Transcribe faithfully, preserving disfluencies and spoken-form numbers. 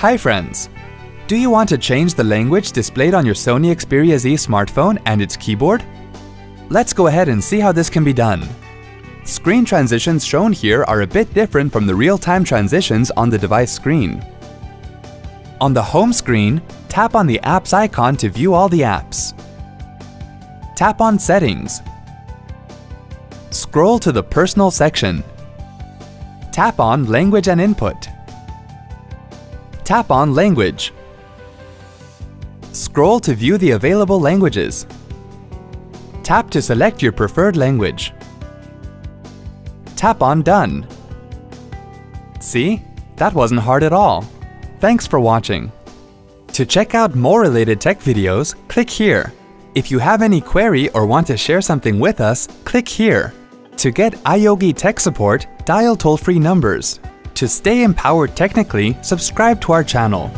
Hi friends! Do you want to change the language displayed on your Sony Xperia Z smartphone and its keyboard? Let's go ahead and see how this can be done. Screen transitions shown here are a bit different from the real-time transitions on the device screen. On the home screen, tap on the apps icon to view all the apps. Tap on Settings. Scroll to the Personal section. Tap on Language and Input. Tap on Language. Scroll to view the available languages. Tap to select your preferred language. Tap on Done. See? That wasn't hard at all. Thanks for watching. To check out more related tech videos, click here. If you have any query or want to share something with us, click here. To get iYogi tech support, dial toll-free numbers. To stay empowered technically, subscribe to our channel.